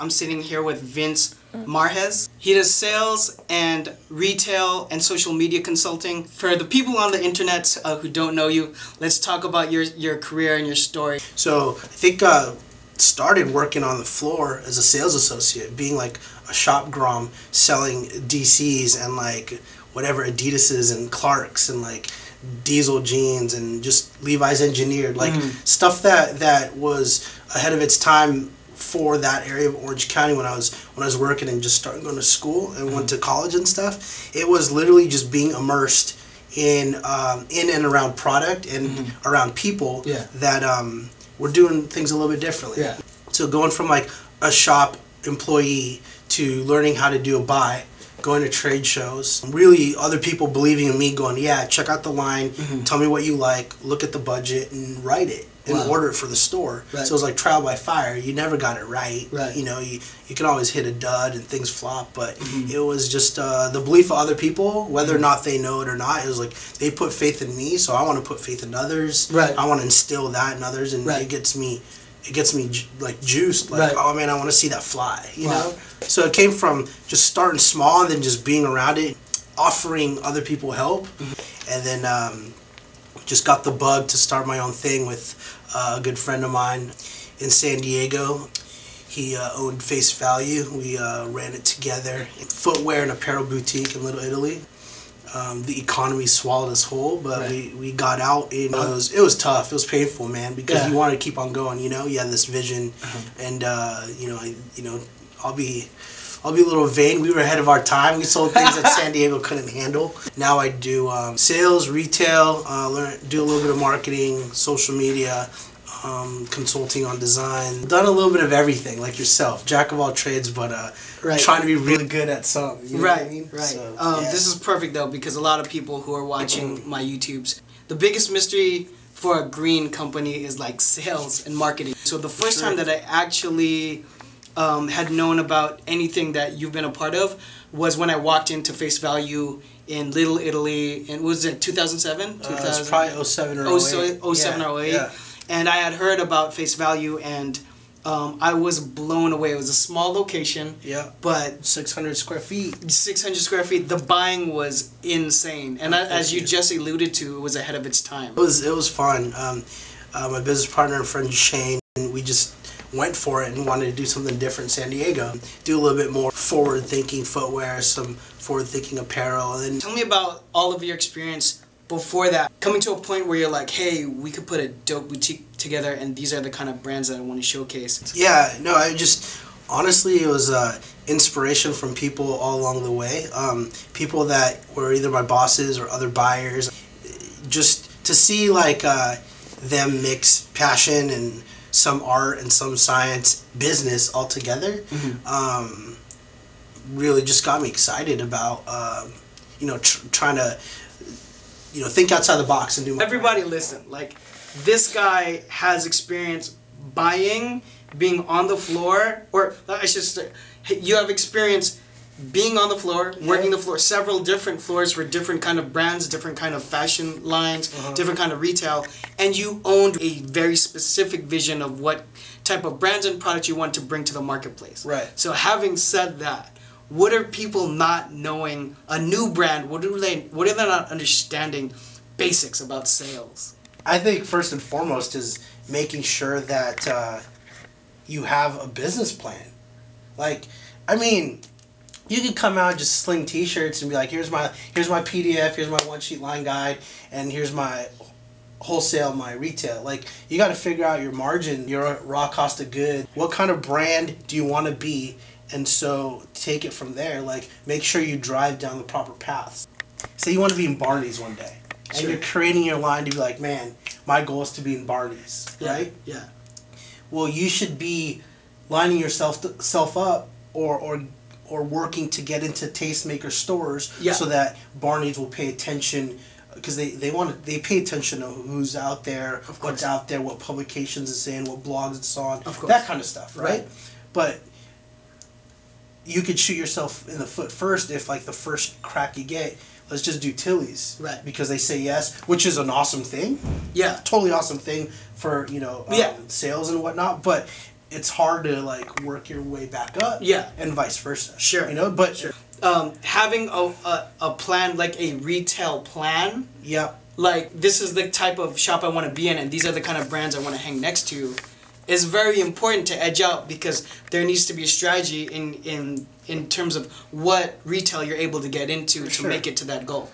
I'm sitting here with Vince Marjes. He does sales and retail and social media consulting. For the people on the internet who don't know you, let's talk about your career and your story. So I think started working on the floor as a sales associate, being like a shop grom selling DCs and like whatever Adidas's and Clark's and like Diesel jeans and just Levi's engineered, like stuff that was ahead of its time for that area of Orange County when I was working and just starting going to school and went to college and stuff. It was literally just being immersed in and around product and around people that were doing things a little bit differently. So going from like a shop employee to learning how to do a buy, going to trade shows, really other people believing in me, going, yeah, check out the line, tell me what you like, look at the budget and write it and order it for the store. So it was like trial by fire. You never got it right. You know, you can always hit a dud and things flop, but it was just the belief of other people, whether or not they know it or not. It was like they put faith in me, so I want to put faith in others. I want to instill that in others, and it gets me like juiced, like oh man, I want to see that fly, you know. So it came from just starting small and then just being around it, offering other people help, and then just got the bug to start my own thing with a good friend of mine in San Diego. He owned Face Value. We ran it together, footwear and apparel boutique in Little Italy. The economy swallowed us whole, but we got out. It was tough. It was painful, man, because you wanted to keep on going. You know, you had this vision, and I'll be a little vain. We were ahead of our time. We sold things that San Diego couldn't handle. Now I do sales, retail, do a little bit of marketing, social media, consulting on design. Done a little bit of everything, like yourself. Jack of all trades, but trying to be really good at something. You know what I mean? So, this is perfect, though, because a lot of people who are watching my YouTubes, the biggest mystery for a green company is like sales and marketing. So the first time that I actually had known about anything that you've been a part of was when I walked into Face Value in Little Italy, and was it 2007? It was probably 07 or 08. 07 or 08. And I had heard about Face Value, and I was blown away. It was a small location, but 600 square feet. 600 square feet. The buying was insane, and as you just alluded to, it was ahead of its time. It was fun. My business partner and friend Shane, and we just went for it and wanted to do something different in San Diego. Do a little bit more forward-thinking footwear, some forward-thinking apparel. And tell me about all of your experience before that, coming to a point where you're like, hey, we could put a dope boutique together and these are the kind of brands that I want to showcase. Yeah, no, I just, honestly, it was inspiration from people all along the way. People that were either my bosses or other buyers. Just to see like them mix passion and some art and some science business all together really just got me excited about you know, trying to, you know, think outside the box and do. Everybody listen, like this guy has experience buying, being on the floor, or I should say, you have experience being on the floor, working the floor, several different floors for different kind of brands, different kind of fashion lines, different kind of retail, and you owned a very specific vision of what type of brands and products you want to bring to the marketplace. So having said that, what are people not knowing, a new brand, what are they not understanding basics about sales? I think first and foremost is making sure that you have a business plan. Like, I mean, you can come out and just sling T-shirts and be like, here's my PDF, here's my one sheet line guide, and here's my wholesale, my retail. Like, you got to figure out your margin, your raw cost of good. What kind of brand do you want to be? And so take it from there. Like, make sure you drive down the proper paths. Say you want to be in Barney's one day, and you're creating your line to be like, man, my goal is to be in Barney's, right? Well, you should be lining yourself up or working to get into tastemaker stores so that Barney's will pay attention, because they pay attention to who's out there, what's out there, what publications it's in, what blogs it's on, that kind of stuff, right? But you could shoot yourself in the foot first if, like, the first crack you get, let's just do Tilly's, because they say yes, which is an awesome thing, totally awesome thing for, you know, sales and whatnot, but it's hard to like work your way back up. Yeah. And vice versa. Sure. You know, but sure. Having a plan, like a retail plan. Yep. Like, this is the type of shop I want to be in, and these are the kind of brands I want to hang next to, is very important to edge out, because there needs to be a strategy in terms of what retail you're able to get into to make it to that goal.